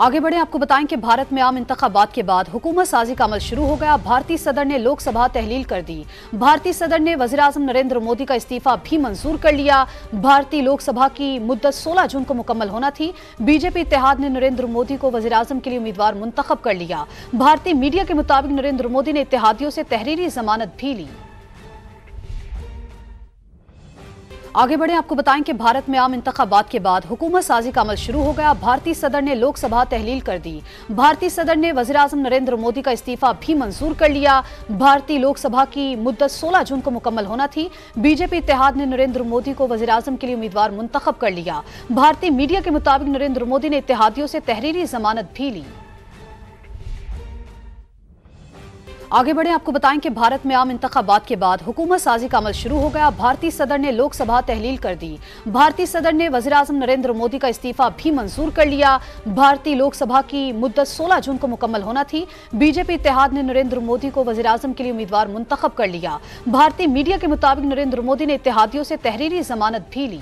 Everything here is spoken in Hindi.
आगे बढ़े, आपको बताएं कि भारत में आम इंतखाबात के बाद हुकूमत साजी का अमल शुरू हो गया। भारतीय सदर ने लोकसभा तहलील कर दी। भारतीय सदर ने वज़ीर आज़म नरेंद्र मोदी का इस्तीफा भी मंजूर कर लिया। भारतीय लोकसभा की मुद्दत 16 जून को मुकम्मल होना थी। बीजेपी इत्तेहाद ने नरेंद्र मोदी को वज़ीर आज़म के लिए उम्मीदवार मुंतखब कर लिया। भारतीय मीडिया के मुताबिक नरेंद्र मोदी ने इत्तेहादियों से तहरीरी जमानत भी ली। आगे बढ़े, आपको बताएं कि भारत में आम इंतखाबात के बाद हुकूमत साजी का अमल शुरू हो गया। भारतीय सदर ने लोकसभा तहलील कर दी। भारतीय सदर ने वज़ीर आज़म नरेंद्र मोदी का इस्तीफा भी मंजूर कर लिया। भारतीय लोकसभा की मुद्दत 16 जून को मुकम्मल होना थी। बीजेपी इत्तेहाद ने नरेंद्र मोदी को वज़ीर आज़म के लिए उम्मीदवार मुंतखब कर लिया। भारतीय मीडिया के मुताबिक नरेंद्र मोदी ने इत्तेहादियों से तहरीरी जमानत भी ली। आगे बढ़े, आपको बताएं कि भारत में आम इंतखाबात के बाद हुकूमत साजी का अमल शुरू हो गया। भारतीय सदर ने लोकसभा तहलील कर दी। भारतीय सदर ने वज़ीर आज़म नरेंद्र मोदी का इस्तीफा भी मंजूर कर लिया। भारतीय लोकसभा की मुद्दत 16 जून को मुकम्मल होना थी। बीजेपी इत्तेहाद ने नरेंद्र मोदी को वज़ीर आज़म के लिए उम्मीदवार मुंतखब कर लिया। भारतीय मीडिया के मुताबिक नरेंद्र मोदी ने इत्तेहादियों से तहरीरी जमानत भी ली।